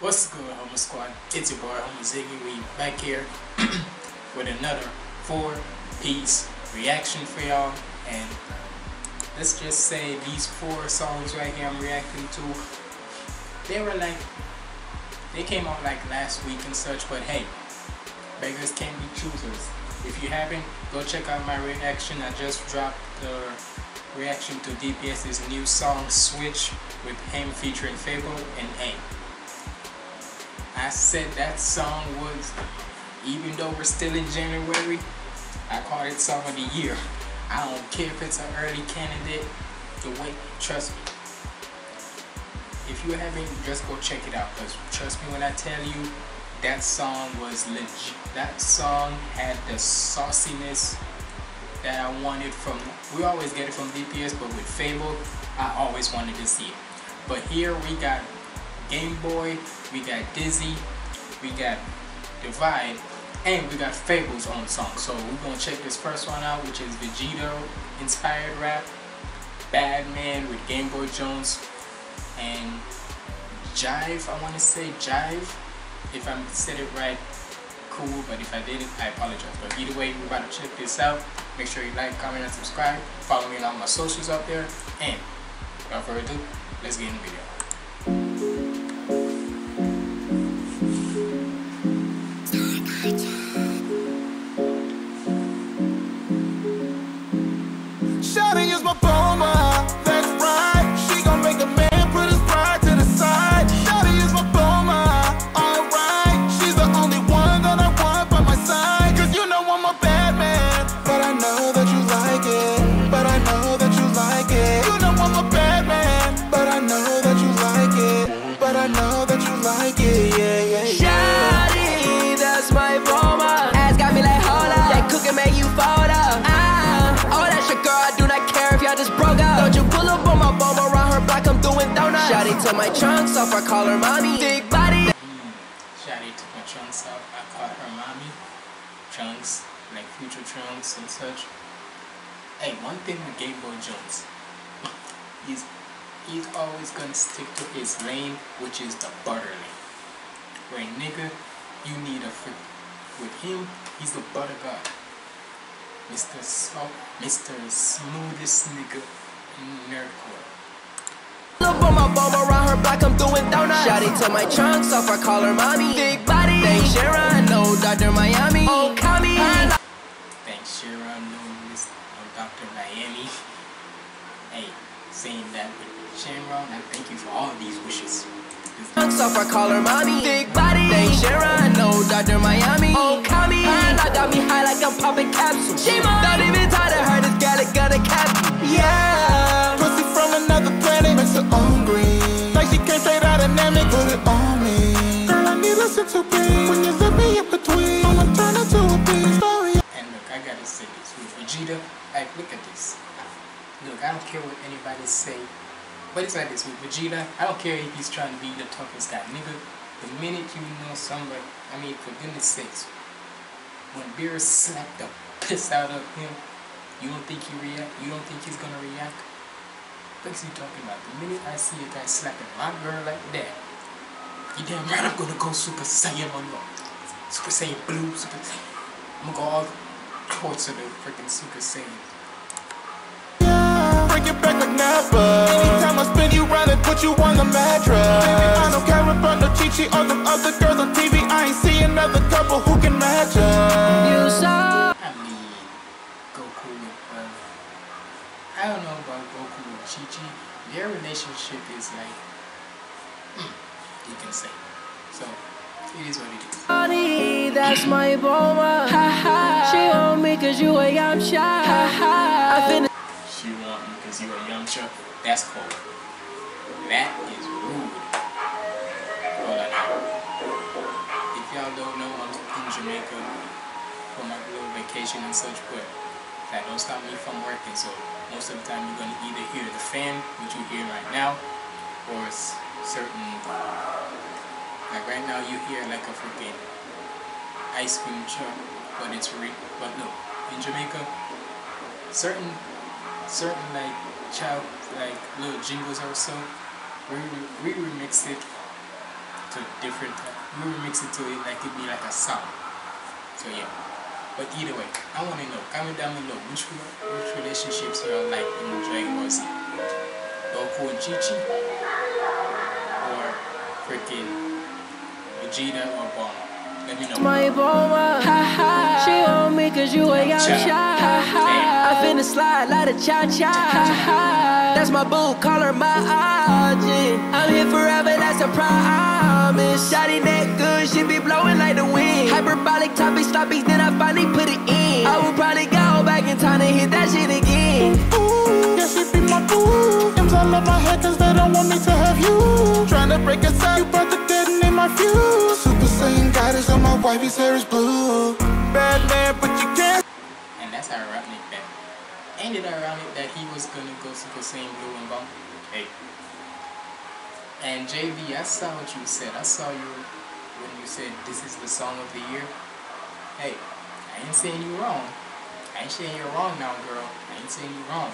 What's good, Humble Squad? It's your boy, Humble Ziggy. We back here with another four-piece reaction for y'all. And let's just say these four songs right here I'm reacting to, they came out like last week and such, but hey, beggars can't be choosers. If you haven't, go check out my reaction. I just dropped the reaction to DPS's new song, Switch, with him featuring Fabvl and A. I said that song was, even though we're still in January, I called it Song of the Year. I don't care if it's an early candidate, the way, trust me. If you haven't, just go check it out, because trust me when I tell you, that song was legit. That song had the sauciness that I wanted from, we always get it from DPS, but with Fabvl, I always wanted to see it. But here we got Game Boy, we got Dizzy, we got Divide, and we got Fabvl's own song. So we're gonna check this first one out, which is Vegito inspired rap, Bad Man with Game Boy Jones and Jive. I want to say Jive, if I said it right, cool. But if I didn't, I apologize. But either way, we're about to check this out. Make sure you like, comment, and subscribe. Follow me on all my socials up there. And without further ado, let's get in the video. Shawty is my Bulma, that's right. She gon' make a man put his pride to the side. Shawty is my Bulma, alright. She's the only one that I want by my side. Cause you know I'm a bad man, but I know that you like it. But I know that you like it. You know I'm a bad man, but I know that you like it. But I know that you like it, yeah, yeah, yeah. Shawty, that's my Bulma. Ass got me like, hold up. That cooking make you fall up. Don't you pull up on my bomb around her block, I'm doing donuts. Shawty took my trunks off, I call her mommy. Big body. Shawty took my trunks off, I call her mommy. Trunks, like Future Trunks and such. Hey, one thing with Game Boy Jones, he's always gonna stick to his lane, which is the butter lane. Where nigga, you need a freak. With him, he's the butter god. Mr. Smoothest nigga in nerdcore. Look on my bomb around her block, I'm doing donuts. Shawty took my trunks off, I call her mommy. Big body. Thanks, Sharon, no Dr. Miami. Oh, Kami. Thanks, Sharon, no Dr. Miami. Hey, saying that with Sharon, I thank you for all of these wishes. Trunks off, I call her mommy. Big body. Thanks, Sharon, no Dr. Miami. Oh, Kami. I got me high like I'm popping capsules. She not even tired of her, this gal is gonna cap. Yeah. Pussy from another planet makes her hungry. Like she can't say that dynamic, put it on me. Girl, I need listen to pain. When you let me in between, I'm gonna turn into a big story. And look, I gotta say this with Vegeta, like look at this. Look, I don't care what anybody say, but it's like this with Vegeta, I don't care if he's trying to be the toughest guy, nigga. The minute you know somebody, I mean, for goodness sakes, when Beerus slapped the piss out of him, you don't think he react? You don't think he's gonna react? What's he talking about? The minute I see a guy slapping my girl like that, you damn right I'm gonna go Super Saiyan Blue, Super Saiyan Blue, Super Saiyan. I'm gonna go all towards the freaking Super Saiyan. Bring it back like never. Anytime I spin you round and put you on the mattress. Baby, I don't care about no Chi Chi or them other girls on TV. I ain't see another couple who can match us. I mean, Goku with, I don't know about Goku and Chi Chi. Their relationship is like, you can say. So, it is what it is. Honey, that's my Bulma. She on me cause you a Yamcha. She want me cause you a Yamcha. That's cool. That is rude. Hold on now. If y'all don't know, I'm in Jamaica for my little vacation and such, but that don't stop me from working. So most of the time you're gonna either hear the fan, which you hear right now, or certain, like right now you hear like a freaking ice cream truck, but it's real. But no, in Jamaica, certain like child, like little jingles or so, we remix it to different, mix it to it like it'd be like a sound. So yeah. But either way, I wanna know, comment down below which relationships you are like in Dragon Ball Z. Goku and Chi Chi, or freaking Vegeta or Bulma. Let me know. My Bulma, she on me cause you a young child. I finna slide, light a cha-cha. That's my boo, call her my IG. I'm here forever, that's a promise. Shawty that good, she be blowing like the wind. Hyperbolic topics, topics, then I finally put it in. I will probably go back in time and hit that shit again. Ooh, yeah, she be my boo. Guns all up my head cause they don't want me to have you. Tryna break us out, you brought the dead in my fuse. Super Saiyan God is on my wife, his hair is blue. Bad man, but you can't. And that's how ironic that. Ain't it ironic that he was gonna go Super Saiyan Blue and Bump? Hey. And JB, I saw what you said. I saw you when you said this is the song of the year. Hey, I ain't saying you wrong. I ain't saying you're wrong now, girl. I ain't saying you wrong.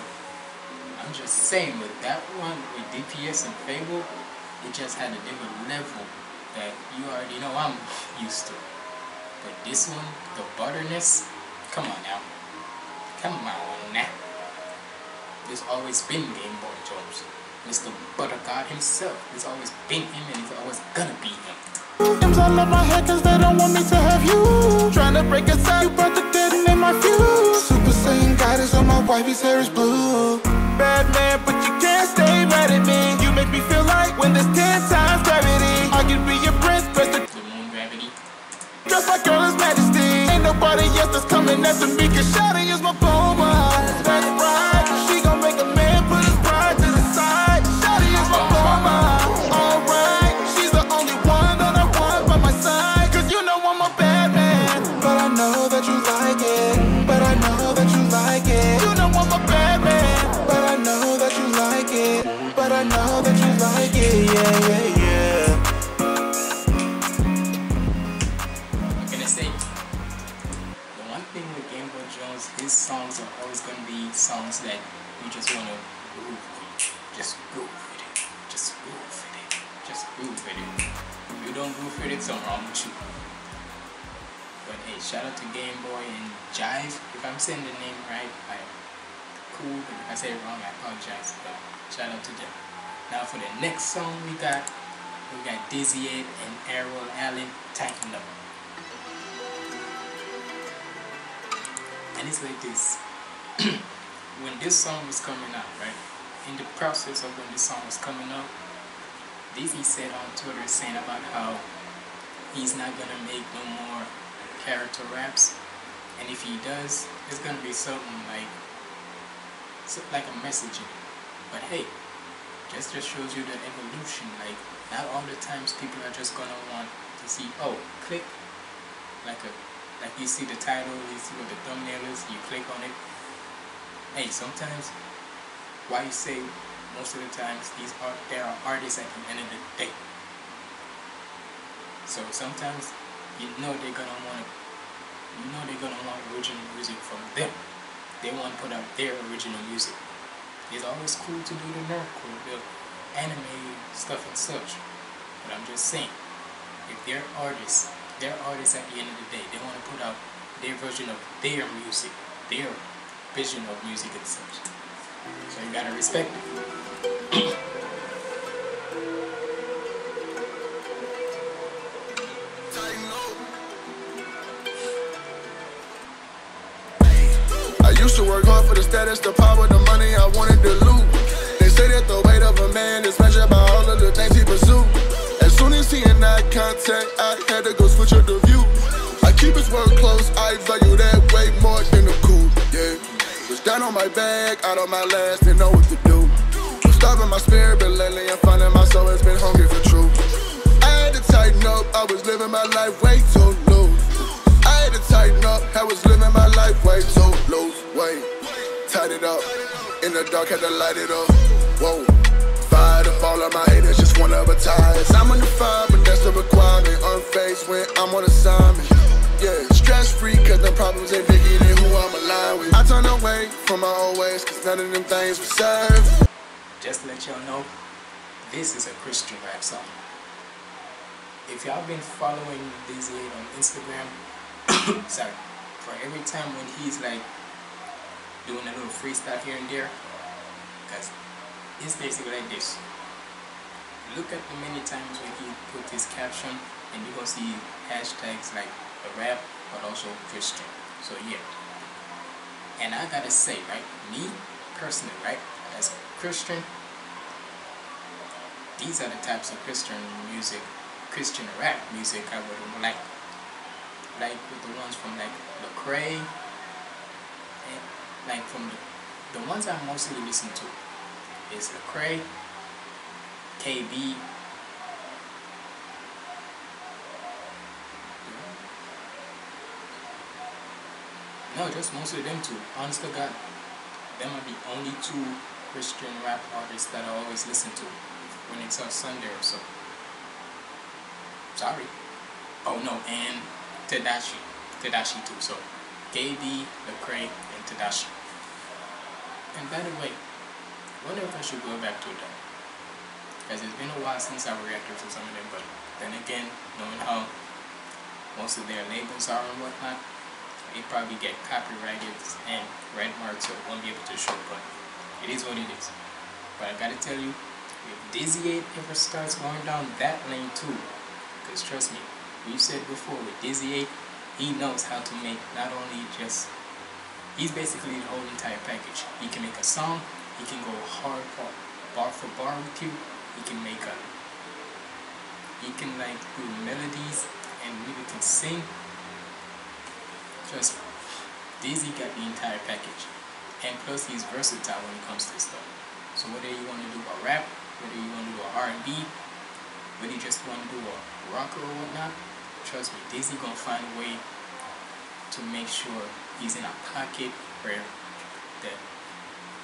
I'm just saying with that one, with DPS and Fable, it just had a different level that you already know I'm used to. But this one, the butterness, come on now. Come on now. There's always been Game Boy Jones. Mr. Butter God himself. It's always been him and it's always gonna be him. Games all up my head cause they don't want me to have you. Trying to break us out, you brought the dead in my fuse. Super Saiyan God is on my wife, his hair is blue. Bad man, but you can't stay mad at me. You make me feel like when there's 10 times gravity, I could be your prince, but the moon gravity. Dressed like girl is majesty. Ain't nobody else that's coming after me. Cause shawty is my Bulma. That's right, she gon' make a man put his pride to the side. His songs are always going to be songs that you just want to groove with. Just groove with it. Just groove with it. Just groove with it. If you don't groove with it, something wrong with you. But hey, shout out to Game Boy and Jive. If I'm saying the name right, I'm cool. But if I say it wrong, I apologize. But shout out to them. Now for the next song we got Dizzy and Errol Allen, Tighten Up. And it's like this. When this song was coming out, right? In the process of when this song was coming out, Dizzy said on Twitter saying about how he's not gonna make no more character raps, and if he does, it's gonna be something like a message in it. But hey, just shows you the evolution. Like, not all the times people are just gonna want to see, oh, click, like you see the title, you see what the thumbnail is, you click on it. Hey, sometimes, why you say most of the times there are artists at the end of the day. So sometimes you know they're gonna want original music from them. They want to put out their original music. It's always cool to do the nerdcore, the anime stuff and such. But I'm just saying, if they're artists. They're artists at the end of the day. They want to put out their version of their music, their vision of music and such. So you gotta respect it. I used to work hard for the status, the power, the money I wanted to loot. They say that the weight of a man is measured by all of the things he pursued. As soon as he and I contact, I had to go switch up the view. I keep his work close, I value that way more than the cool, yeah. Was down on my bag, out on my last, didn't know what to do. I'm starving my spirit, but lately I'm finding my soul has been hungry for truth. I had to tighten up, I was living my life way too loose. I had to tighten up, I was living my life way too loose, way. Tied it up, in the dark had to light it up, whoa. Fired up all of my haters, just one of a ties. I'm on the fire, but that's the requirement. Unfazed when I'm on assignment. Yeah, stress free, cause the problems ain't bigger than who I'm aligned with. I turn away from my old ways, cause none of them things will serve. Just to let y'all know, this is a Christian rap song. if y'all been following Dizzy on Instagram, sorry, for every time when he's like doing a little freestyle here and there, because it's basically like this. Look at the many times when he put his caption, and you will see hashtags like a rap, but also Christian. So yeah. And I gotta say, right, me personally, right, as a Christian, these are the types of Christian music, Christian rap music I would like. Like with the ones from like Lecrae, and like from the ones I mostly listen to is Lecrae, KB, no, just mostly them two. Honest to God, them are the only two Christian rap artists that I always listen to when it's on Sunday or so. Sorry. Oh no, and Tedashii. Tedashii too. So KB, Lecrae, and Tedashii. And by the way, I wonder if I should go back to them, because it's been a while since I reacted to some of them, but then again, knowing how most of their labels are and whatnot, it probably get copyrighted and red marks, so it won't be able to show, but it is what it is. But I gotta tell you, if Dizzy 8 ever starts going down that lane too, because trust me, we've said before with Dizzy 8, he knows how to make not only just, he's basically the whole entire package. He can make a song, he can go hard bar for bar with you, he can make a, he can like do melodies and really can sing. Trust me, Dizzy got the entire package, and plus he's versatile when it comes to stuff. So whether you want to do a rap, whether you want to do a R&B, whether you just want to do a rocker or whatnot, trust me, Dizzy gonna find a way to make sure he's in a pocket where that,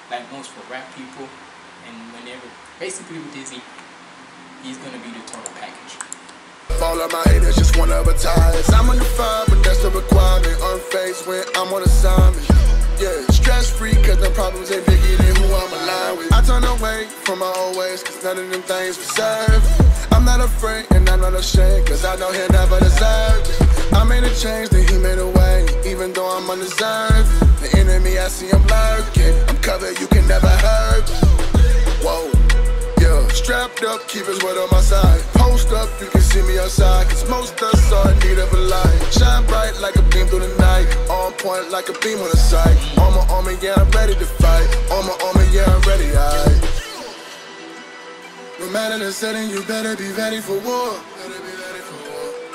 like most for rap people, and whenever, basically with Dizzy, he's gonna be the total package. All of my haters just want to advertise. I'm on the fire, but that's the requirement. Unfazed when I'm on assignment. Yeah, stress free, cause the problems ain't bigger than who I'm aligned with. I turn away from my old ways, cause none of them things reserved. I'm not afraid and I'm not ashamed, cause I know he'll never deserve it. I made a change, then he made a way, even though I'm undeserved. The enemy, I see him lurking. I'm covered, you can never hurt me. Whoa. Strapped up, keep his word on my side. Post up, you can see me outside, cause most us are in need of a light. Shine bright like a beam through the night. On point like a beam on the sight. On my, yeah, I'm ready to fight. On my, yeah, I'm ready, aight. No matter the setting, you better be ready for war.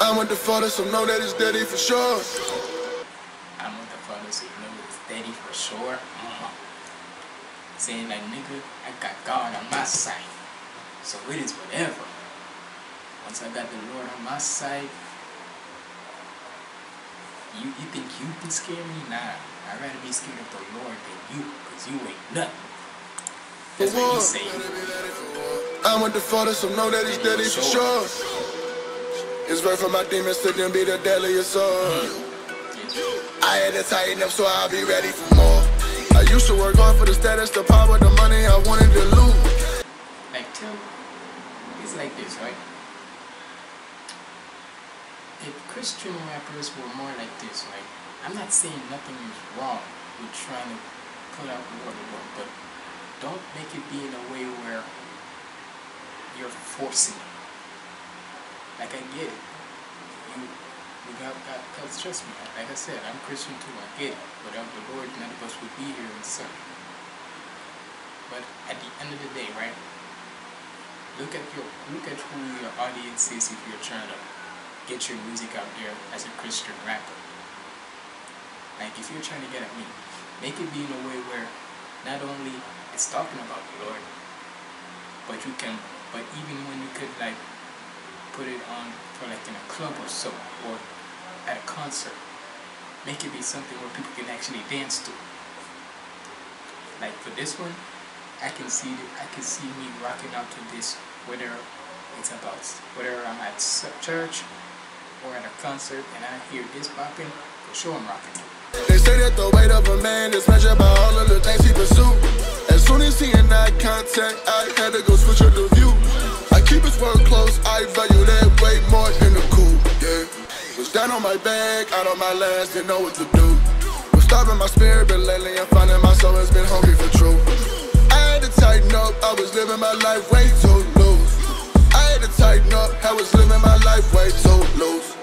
I'm with the father, so know that it's dirty for sure. I'm with the father, so know it's dirty for sure. Saying like, nigga, I got God on my side, so it is whatever. Once I got the Lord on my side, you think you can scare me? Nah, I'd rather be scared of the Lord than you, cause you ain't nothing. That's what he's saying. I'm with the Father, so know that he's deadly for sure. It's right for my demons to them be the deadliest sword. I had to tighten up, so I'll be ready for more. I used to work hard for the status, the power, the money I wanted to lose. Like, tell me, it's like this, right? If Christian rappers were more like this, right? I'm not saying nothing is wrong with trying to put out the word, but don't make it be in a way where you're forcing it. Like, I get it. Because trust me, like I said, I'm Christian too, I get it. Without the Lord, none of us would be here and stuff. But at the end of the day, right? Look at who your audience is if you're trying to get your music out there as a Christian rapper. Like, if you're trying to get at me, make it be in a way where not only it's talking about the Lord, but you can, but even when you could like put it on for like in a club or so, or at a concert, make it be something where people can actually dance to. Like for this one, I can see me rocking out to this, whether it's about, whether I'm at church or at a concert and I hear this popping, for sure I'm rocking. They say that the weight of a man is measured by all of the things he pursued. As soon as he and I contact, I had to go switch up the view. I keep his work close, I value that way more than the cool, yeah. Was down on my bag, out on my last, didn't know what to do. Was starving my spirit, but lately I'm finding my soul has been hungry for truth. I had to tighten up, I was living my life way too loose. I had to tighten up, I was living my life way too loose.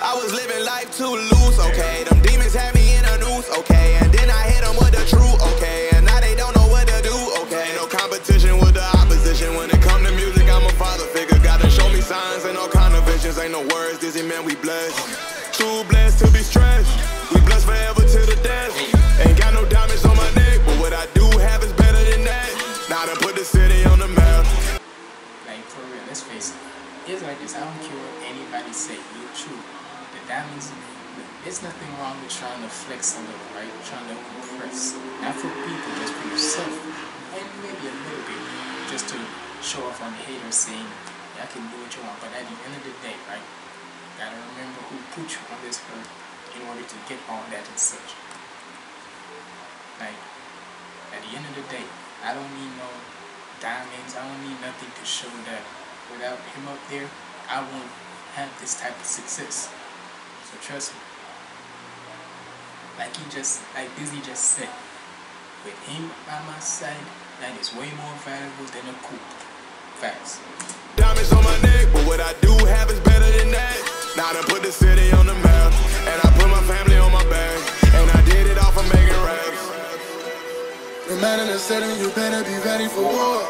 I was living life too loose, okay. Them demons had me in a noose, okay. And then I hit them with the truth, okay. And now they don't know what to do, okay. No competition with the opposition. When it come to music, I'm a father figure. Gotta show me signs and all kind of visions. Ain't no words, Dizzy man, we blessed. Too blessed to be stressed. We blessed forever till the death. Ain't got no diamonds on my neck, but what I do have is better than that. Now I done put the city on the map. Like, for real, let's face it. It's like this, I don't care what anybody say, you're true. The diamonds, it's nothing wrong with trying to flex a little, right? Trying to impress. Not for people, just for yourself. And maybe a little bit, just to show off on the haters saying, yeah, I can do what you want. But at the end of the day, right? Gotta remember who put you on this earth in order to get all that and such. Like, at the end of the day, I don't need no diamonds, I don't need nothing to show that. Without him up there, I won't have this type of success. So trust me. Like Dizzy just said, with him by my side, that is way more valuable than a coup. Facts. Diamonds on my neck, but what I do have is better than that. Now I put the city on the map, and I put my family on my back, and I did it all for making raps. No matter the setting, you better be ready for war.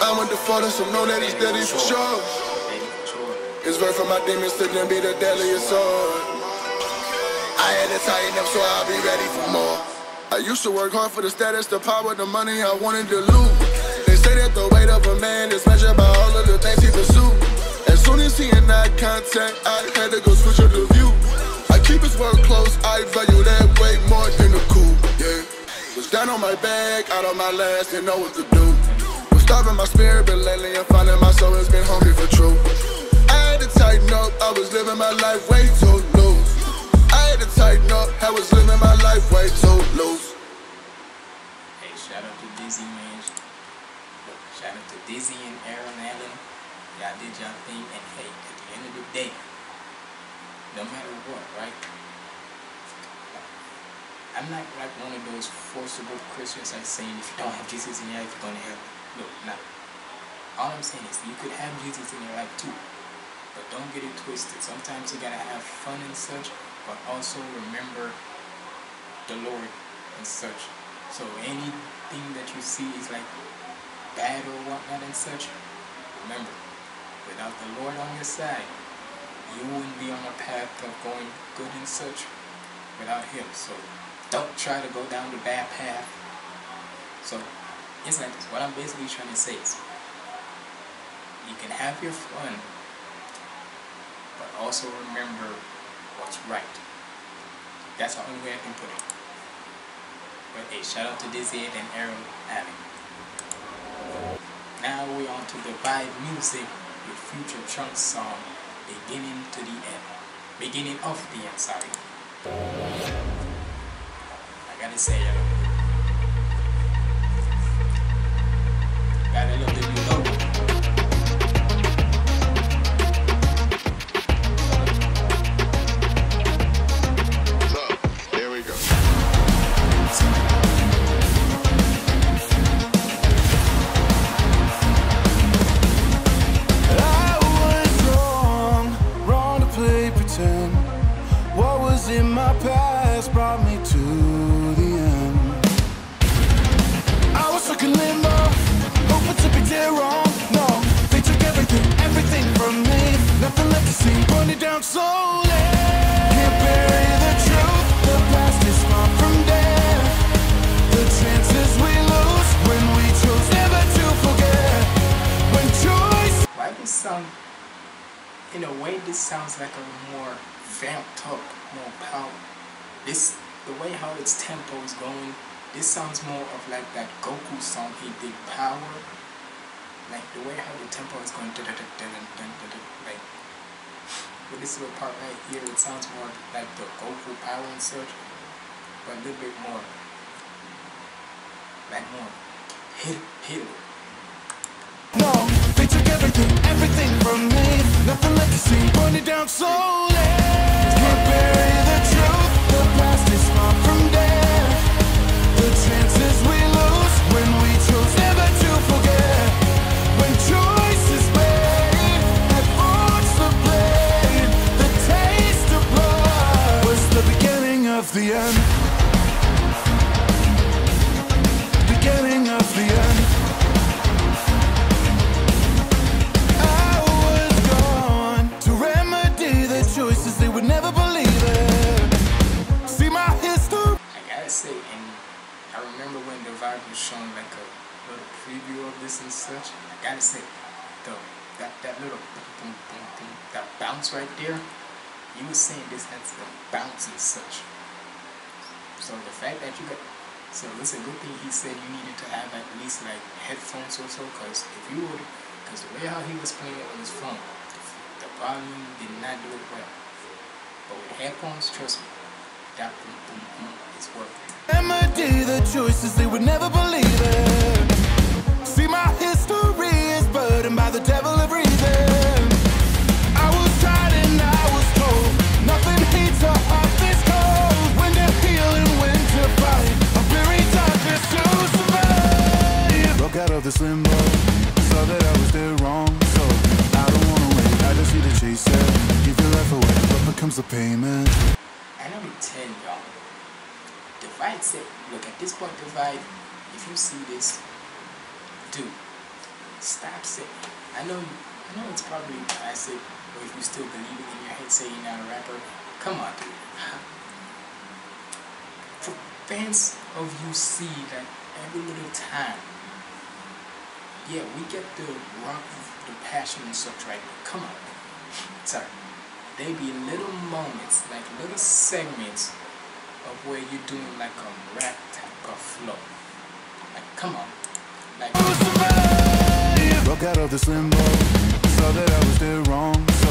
I went to father, so know that he's deadly for sure. His word for my demons to them be the deadliest sword. I had to tighten up, so I'll be ready for more. I used to work hard for the status, the power, the money I wanted to lose. They say that the weight of a man is measured by all of the things he pursued. As soon as he and I contact, I had to go switch up the view. I keep his word close, I value that way more than the cool, yeah. Was down on my bag, out on my last, didn't know what to do. Starving my spirit, but lately I'm finding my soul has been hungry for truth. I had to tighten up, I was living my life way too loose. I had to tighten up, I was living my life way too loose. Hey, shout out to Dizzy, man. Look, shout out to Dizzy and Errol Allen. Y'all did y'all thing, and hey, at the end of the day, no matter what, right? I'm not like one of those forcible Christians like saying if you don't have Jesus in your life, you're going to heaven. No, not. All I'm saying is you could have Jesus in your life too, but don't get it twisted. Sometimes you gotta have fun and such, but also remember the Lord and such. So anything that you see is like bad or whatnot and such, remember, without the Lord on your side, you wouldn't be on a path of going good and such without Him. So don't try to go down the bad path. So it's like this. What I'm basically trying to say is you can have your fun, but also remember what's right. That's the only way I can put it. But hey, shout out to Dizzy and Errol Allen. Now we're on to Divide Music with Future Trunk's song, Beginning to the End. Beginning of the End, sorry. I gotta say, I love the new logo. There we go. I was wrong to play pretend. What was in my past brought me to the end. I was stuck in limbo. To be dead wrong, no. They took everything from me. Nothing left to see, burning down slowly. Can't bury the truth. The past is far from death. The chances we lose when we choose never to forget. When choice. Why this song? In a way, this sounds like a more vamped up, more power. This, the way how its tempo is going. This sounds more of like that Goku song he did, Power. Like the way how the tempo is going, like with this little part right here, it sounds more like the Goku Power and such, but a little bit more, like more hit this and such. I gotta say, though, that little boom, boom, boom, that bounce right there, you were saying this has a bounce and such. So the fact that you got, so it's a good thing he said you needed to have at least like headphones or so, because if you would, because the way how he was playing it on his phone, the volume did not do it well. But with headphones, trust me, that boom, boom, boom is worth it. MD, the choices they would never believe it. See, my history is burdened by the devil of reason. I was tried and I was told nothing heats a heart this cold. When to heal and when to fight, a very time just to survive. Broke out of this limbo, saw that I was there wrong, so I don't wanna wait. I just need to chase it, give your life away, what becomes the payment? I know we tell y'all. Divide said, look, at this point, Divide, if you see this, dude, stop saying, I know it's probably classic, or if you still believe it in your head, say you're not a rapper, come on, dude. For fans of UC, like, every little time, yeah, we get the rock, the passion and such right now, come on, sorry, they be little moments, like little segments, of where you're doing like a rap type of flow. Like, come on. Like, broke out of this limbo, saw that I was there wrong, so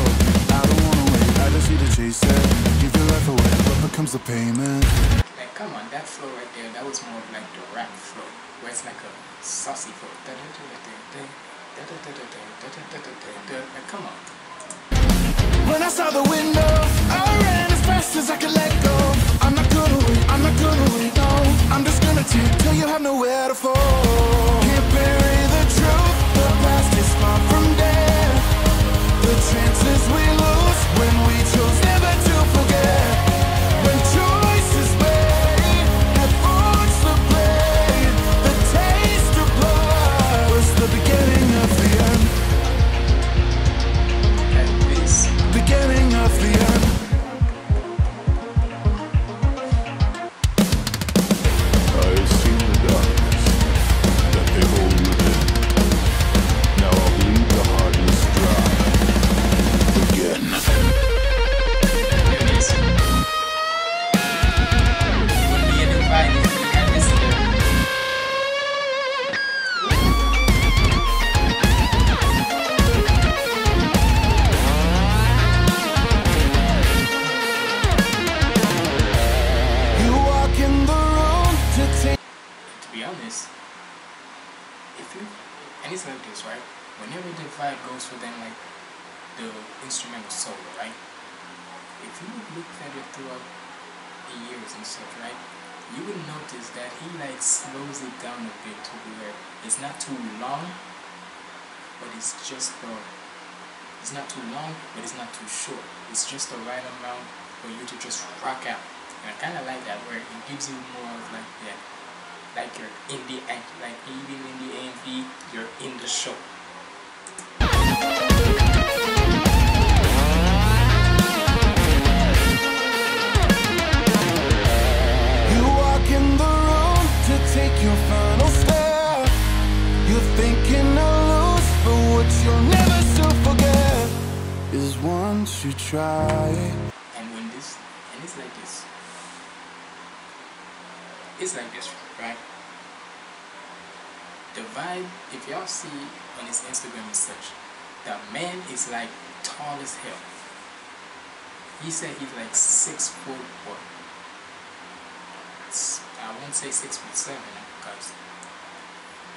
I don't wanna wait. I just need to chase it, give your life away, what becomes the payment? Like, come on, that flow right there, that was more of like the rap flow, where it's like a saucy flow. Like, come on. When I saw the window, I ran as fast as I could let go. I'm not gonna wait, I'm not gonna wait, no. I'm just gonna take till you have nowhere to fall. Can't bury the truth, the past is far from dead. The chances we lose when we chose never to forget. When choice is made, have forged the blade. The taste of blood was the beginning of the end. Beginning of the end. It's not too long, but it's not too short. It's just the right amount for you to just rock out. And I kind of like that, where it gives you more of like that, like you're in the act, like even in the AMV, you're in the show. You walk in the room to take your final step. You're thinking of what you'll never so forget is once you try. And when this, and it's like this, right? Divide, if y'all see on his Instagram and such, the man is like tall as hell. He said he's like 6 foot what? I won't say 6'7", because,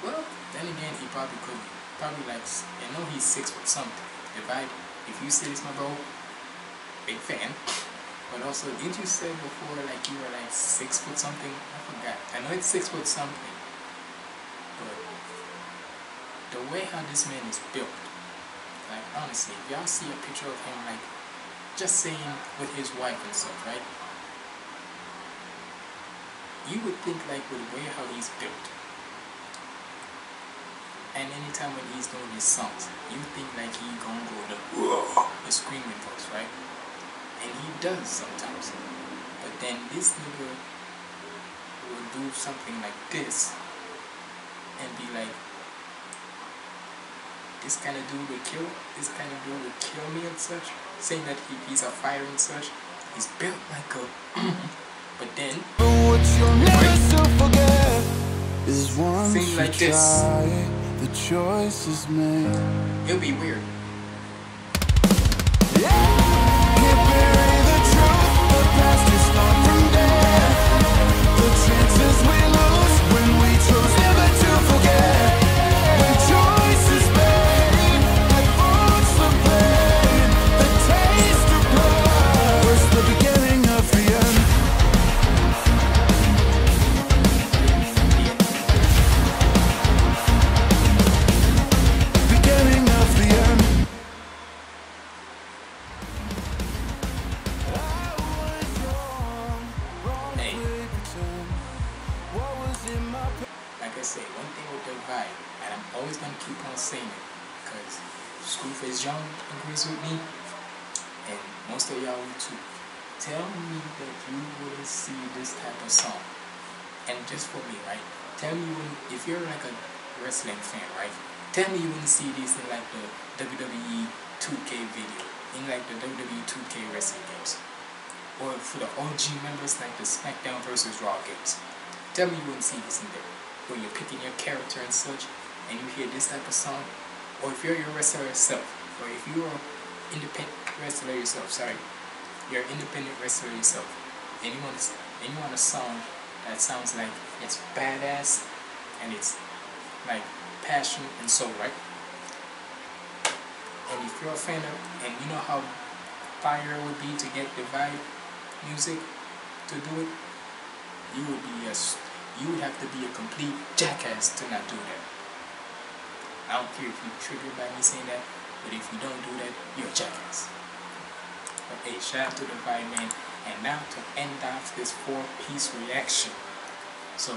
well, then again, he probably could be. Probably like, I know he's 6 foot something. Divide, if you see this, my bro, big fan. But also, didn't you say before like you were like 6 foot something? I forgot. I know it's 6 foot something. But the way how this man is built, like honestly, if y'all see a picture of him like just saying with his wife and stuff, right? You would think like with the way how he's built. And anytime when he's doing his songs, you think like he gonna go the screaming voice, right? And he does sometimes. But then this nigga will do something like this and be like, this kind of dude would kill, this kind of dude would kill me and such, saying that he's a fire and such, he's built like a but then thing like this, the choice is made. It'll be weird. If you're like a wrestling fan, right? Tell me you wouldn't see these in like the WWE 2K video, in like the WWE 2K wrestling games, or for the OG members like the SmackDown vs. Raw games. Tell me you wouldn't see this in there. When you're picking your character and such, and you hear this type of song, or if you're your wrestler yourself, or if you're an independent wrestler yourself, and you want a song that sounds like it's badass. And it's like passion and soul, right? And if you're a fan of, and you know how fire it would be to get Divide Music to do it, you would be a complete jackass to not do that. I don't care if you're triggered by me saying that, but if you don't do that, you're a jackass. Okay, shout out to Divide, man. And now to end off this 4-piece reaction. So,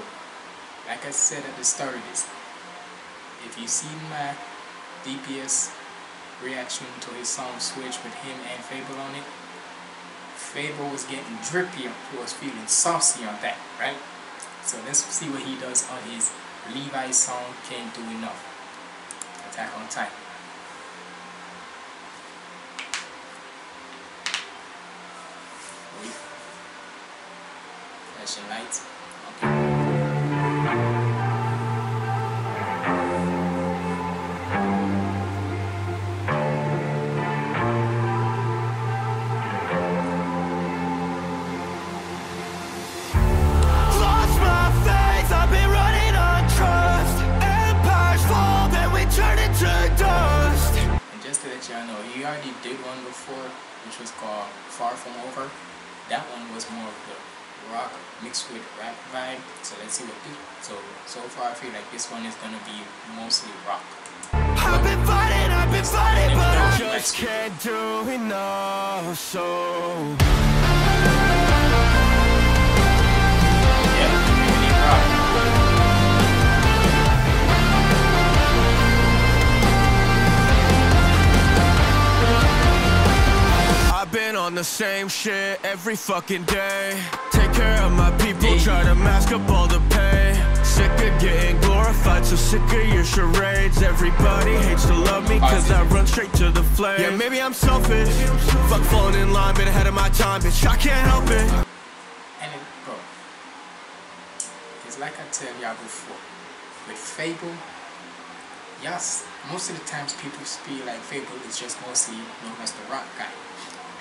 like I said at the start of this, if you see my DPS reaction to his song Switch with him and Fabvl on it, Fabvl was getting drippy, he was feeling saucy on that, right? So let's see what he does on his Levi song, Can't Do Enough, Attack on Titan. Wait. Flashing lights. Okay. Which was called Far From Over. That one was more of the rock mixed with rap vibe. So let's see what this. So far I feel like this one is gonna be mostly rock. I've been fighting, but I just can't do enough. So been on the same shit every fucking day. Take care of my people, try to mask up all the pay. Sick of getting glorified, so sick of your charades. Everybody hates to love me cause I run straight to the flame. Yeah, maybe I'm selfish. Fuck falling in line, been ahead of my time, bitch, I can't help it. And bro, it's like I tell y'all before, with Fabvl, yes, most of the times people speak like Fabvl is just mostly known as the rock guy.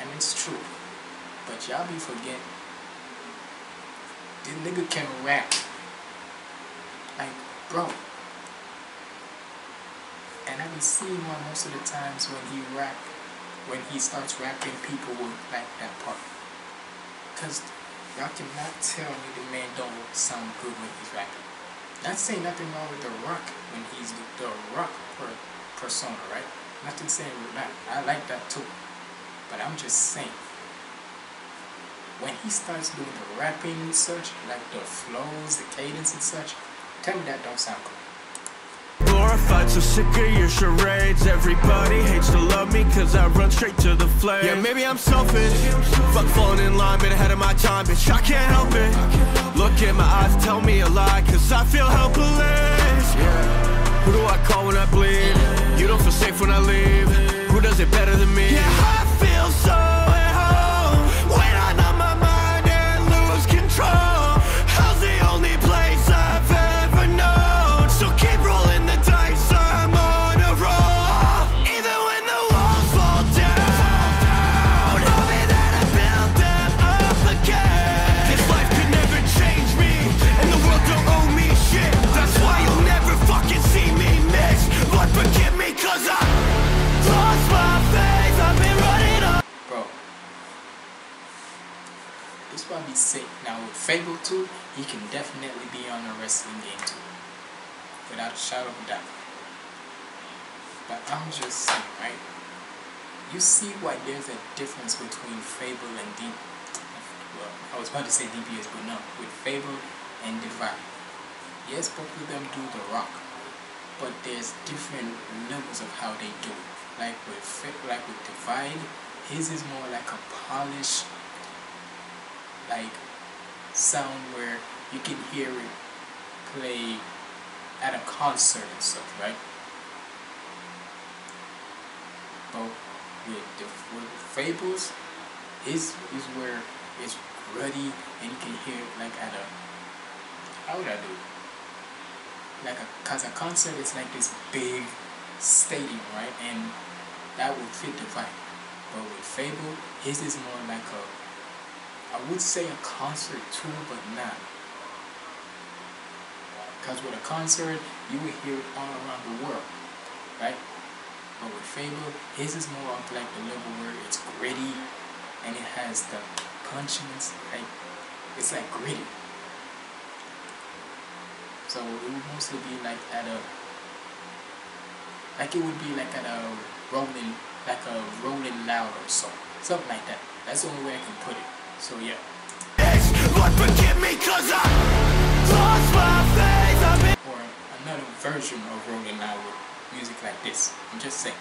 And it's true, but y'all be forgetting, this nigga can rap, like bro, and I be seeing one most of the times when he starts rapping, people will like that part, cause y'all cannot tell me the man don't sound good when he's rapping. Not saying nothing wrong with the rock when he's the rock persona, right? Nothing saying with that, I like that too. But I'm just saying, when he starts doing the rapping and such, like the flows, the cadence and such, tell me that don't sound cool. Glorified, so sick of your charades. Everybody hates to love me cause I run straight to the flame. Yeah, maybe I'm selfish. Fuck falling in line, been ahead of my time, bitch, I can't help it. Look in my eyes, tell me a lie, cause I feel helpless. Yeah. Who do I call when I bleed? You don't feel safe when I leave. Who does it better than me? Yeah, I feel so at home when I'm on my mind and lose control. Hell's the only place I've ever known. So keep rolling the dice, I'm on a roll. Even when the walls fall down, I'll be there to build them up again. This life could never change me, and the world don't owe me shit. That's why you'll never fucking see me miss. But forgive me, cause I lost my faith. I've been running up. Bro, this one be sick. Now with Fable 2, he can definitely be on a wrestling game too, without a shadow of a doubt. But I'm just saying, right? You see why there's a difference between Fable and well, I was about to say DPS, but no. With Fable and Divide. Yes, both of them do the rock, but there's different levels of how they do it. Like with Divide, his is more like a polished, like, sound where you can hear it play at a concert and stuff, right? But with Fables, his is where it's ruddy and you can hear it like at a, how would I do it? Like a, cause a concert is like this big stadium, right? And that would fit the vibe. But with Fable, his is more like a, I would say a concert too, but not. Cause with a concert, you would hear it all around the world, right? But with Fable, his is more of like the level where it's gritty and it has the punchiness, like it's like gritty. So it would mostly be like at a, like it would be like at a rolling, like a rolling loud or so, something like that. That's the only way I can put it. So yeah. Or another version of rolling loud with music like this. I'm just saying.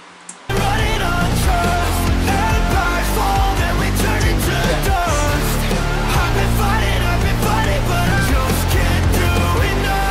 Running on trust, empires fall, then we turn into dust. I've been fighting, but I just can't do enough.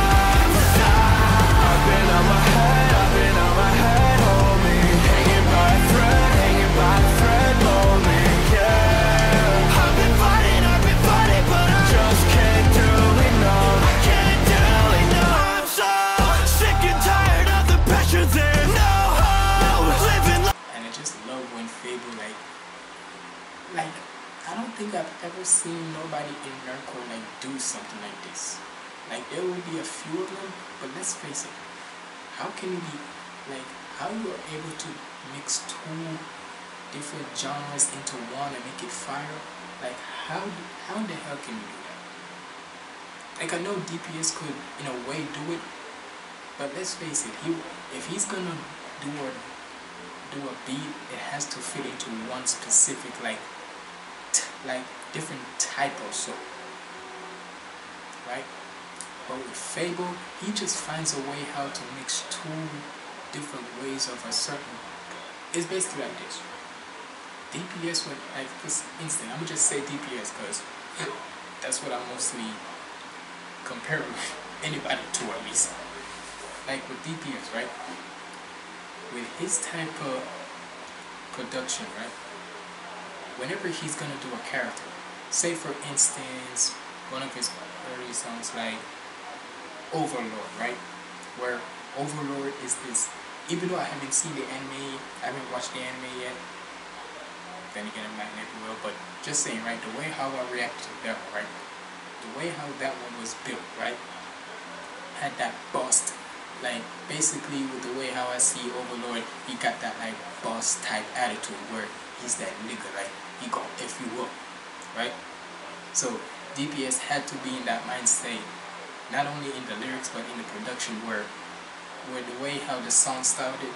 I've ever seen nobody in Nerdcore like do something like this. Like there will be a few of them, but let's face it, how can we, like how you are able to mix two different genres into one and make it fire? Like how in the hell can you do that? Like I know DPS could in a way do it, but let's face it, if he's gonna do a beat, it has to fit into one specific like different type or so, right? But with Fable, he just finds a way how to mix two different ways of a certain. It's basically like this. DPS went like this instant. I'm gonna just say DPS because that's what I mostly compare with anybody to, at least. Like with DPS, right? With his type of production, right? Whenever he's gonna do a character, say for instance, one of his early songs like Overlord, right? Where Overlord is this, even though I haven't seen the anime, I haven't watched the anime yet, then again I might never will, but just saying, right, the way how I reacted to that, right? The way how that one was built, right? Had that boss, like basically with the way how I see Overlord, he got that like boss type attitude where he's that nigga, like, he gon' F you up, right? So, DPS had to be in that mind state, not only in the lyrics, but in the production where the way how the song started,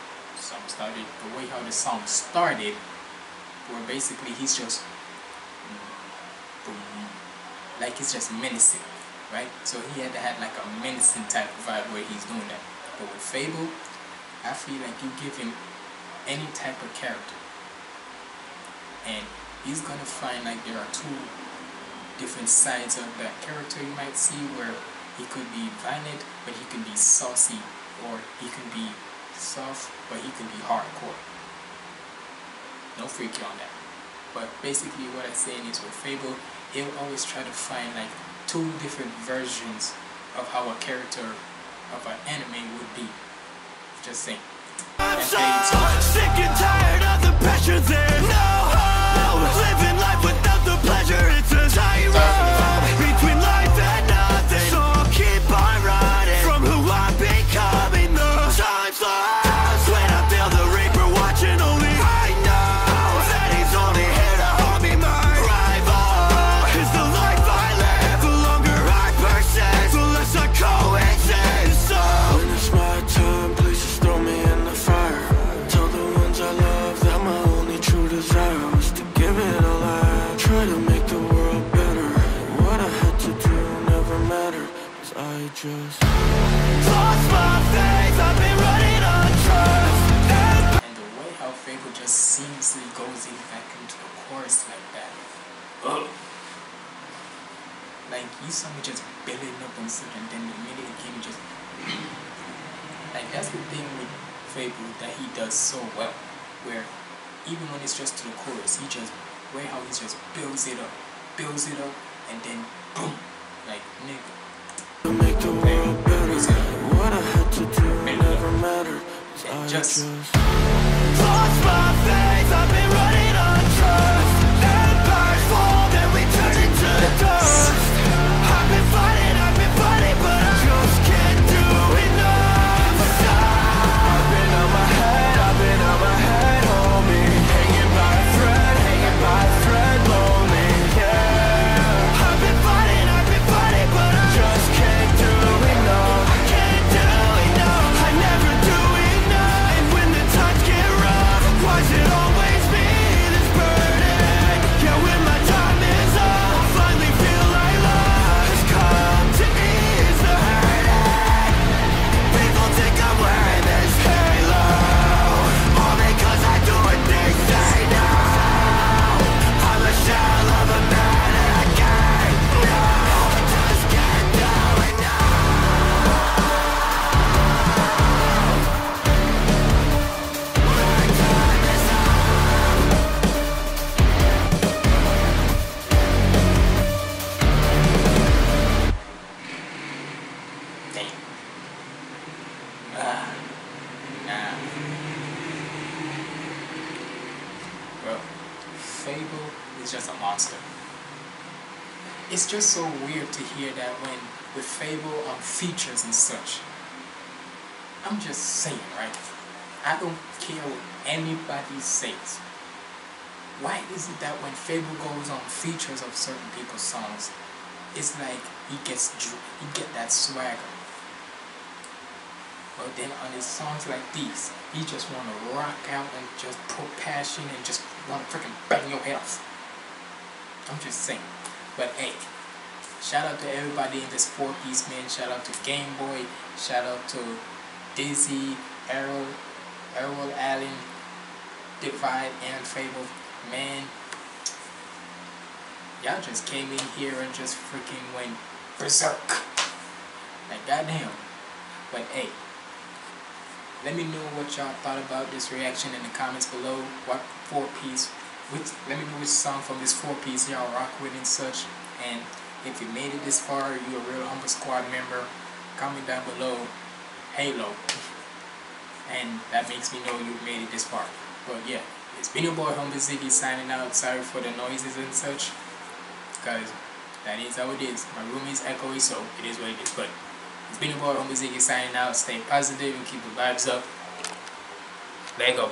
the way how the song started, where basically he's just, like, he's just menacing, right? So he had to have, like, a menacing type of vibe where he's doing that. But with Fable, I feel like you give him any type of character, and he's gonna find like there are two different sides of that character you might see, where he could be violent, but he could be saucy or he can be soft, but he can be hardcore. No freaky on that. But basically what I'm saying is with Fable, he'll always try to find like two different versions of how a character of an anime would be. Just saying. I'm so sick and tired of the pressure there. No hope, living life without the pleasure. It's a tightrope between life and nothing. So keep on running from who I'm becoming. The time flies when I feel the reaper watching. Only I know that he's only here to hold me. My rival is the life I live. The longer I persist, the less I coexist. So when it's my time, please just throw me in the fire. Tell the ones I love that my only true desire was to give it a life. Try to make the world better. What I had to do never mattered, 'cause I just lost my faith. I've been running on trust. And the way how Fable just seamlessly goes in back into the chorus like that. Ugh. Like you saw me just building up on something, and then the minute it came, it just like that's the thing with Fable that he does so well, where even when it's just to the chorus, he just way how he just builds it up, and then boom, like nigga. To make the world builds it better. up. What I had to do never mattered. And just lost my faith. I've been running on trust. Empires fall, then we turn into dust. I've been fighting, but I just can't do enough. I've been on my head, I've been on my head, homie. Hanging by a thread, lonely. Yeah. I've been fighting, but I just can't do enough. I can't do enough. I never do enough. And when the times get rough, why's it always me that's burning? Yeah, when my time is up, I finally feel like love has come to ease the hurting. People think I'm wearing this halo, only 'cause I do what they say now. I'm a shell of a man and I can't, no, I just can't do enough. My time is up. Damn. Nah. Bro, Fable is just a monster. It's just so weird to hear that when with Fable on features and such. I'm just saying, right? I don't care what anybody says. Why is it that when Fable goes on features of certain people's songs, it's like he gets he gets that swagger. But then on his songs like these, he just wanna rock out and just put passion and just wanna freaking bang your head off. I'm just saying. But hey, shout out to everybody in this four piece, man. Shout out to Game Boy, shout out to Dizzy, Errol Allen, Divide and Fable. Man, y'all just came in here and just freaking went berserk. Like goddamn. But hey, let me know what y'all thought about this reaction in the comments below. What four-piece, let me know which song from this four-piece y'all rock with and such. And if you made it this far, you a real Humble Squad member, comment down below, Halo. And that makes me know you've made it this far. But yeah, it's been your boy Humble Ziggy signing out. Sorry for the noises and such, because that is how it is. My room is echoey, so it is what it is. But it's been your boy Humble Ziggy signing out. Stay positive and keep the vibes up. Lego.